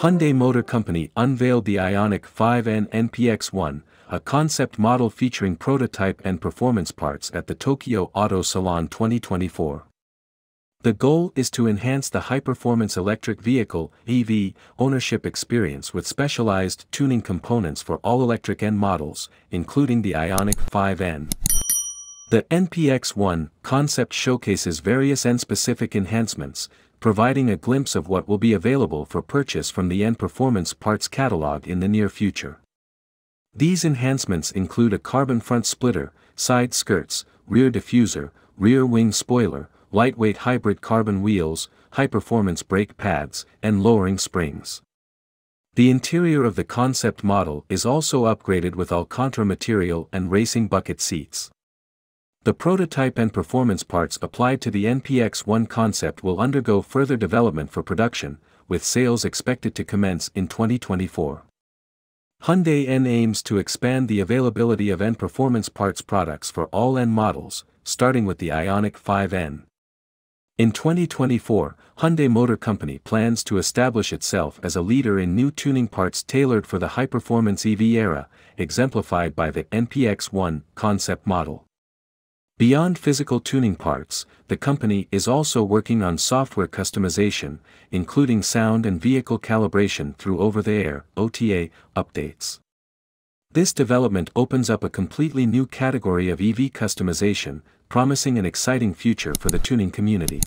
Hyundai Motor Company unveiled the IONIQ 5N NPX1, a concept model featuring prototype and performance parts at the Tokyo Auto Salon 2024. The goal is to enhance the high-performance electric vehicle (EV) ownership experience with specialized tuning components for all-electric N models, including the IONIQ 5N. The NPX1 concept showcases various N-specific enhancements, providing a glimpse of what will be available for purchase from the N Performance Parts catalog in the near future. These enhancements include a carbon front splitter, side skirts, rear diffuser, rear wing spoiler, lightweight hybrid carbon wheels, high-performance brake pads, and lowering springs. The interior of the concept model is also upgraded with Alcantara material and racing bucket seats. The prototype and performance parts applied to the NPX1 concept will undergo further development for production, with sales expected to commence in 2024. Hyundai N aims to expand the availability of N Performance Parts products for all N models, starting with the IONIQ 5N. In 2024, Hyundai Motor Company plans to establish itself as a leader in new tuning parts tailored for the high-performance EV era, exemplified by the NPX1 concept model. Beyond physical tuning parts, the company is also working on software customization, including sound and vehicle calibration through over-the-air (OTA) updates. This development opens up a completely new category of EV customization, promising an exciting future for the tuning community.